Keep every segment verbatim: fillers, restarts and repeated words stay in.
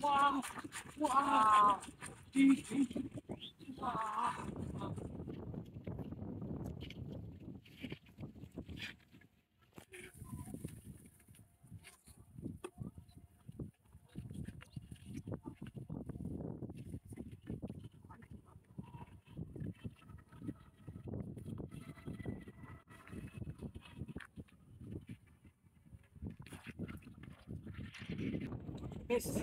Wow! Wow! Wow! Yes.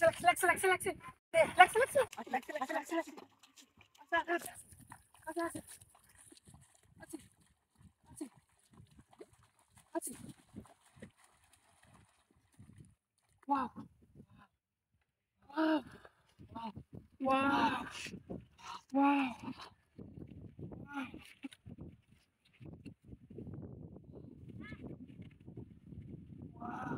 Relax, relax, relax, relax, relax, relax, wow. Wow. Wow. Wow. Wow. Wow.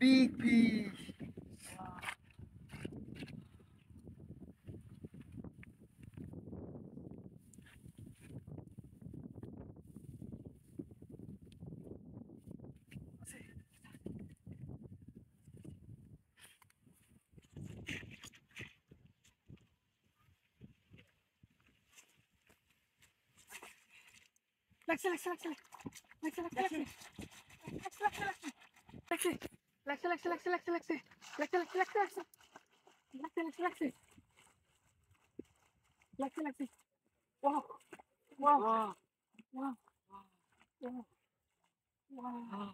Big piece. Relax, relax, relax, relax, relax, relax, relax, relax. Relax, relax, relax, relax, relax, relax, relax, relax, relax, relax, relax, relax, relax, wow, wow, wow, wow, wow, wow, wow,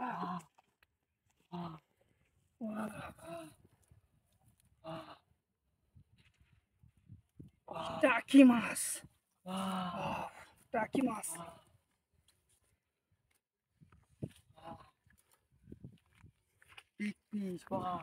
wow, wow, wow, wow, takimasu, wow, takimasu. Big piece, wow.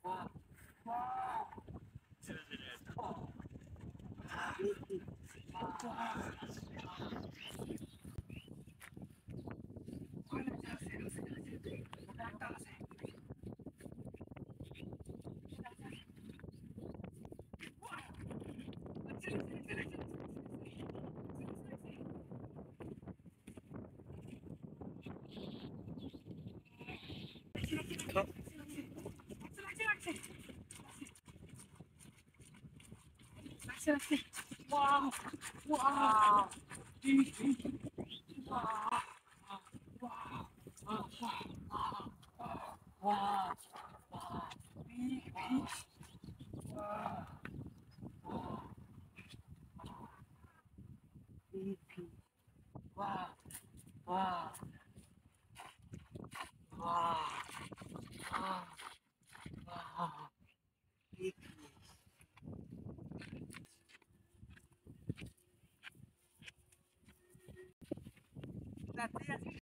wow, wow, Cut. Wow, wow, wow. Wow, wow, wow, wow, big fish, wow, wow, big fish, wow, wow, wow, wow, wow, big fish. That's it.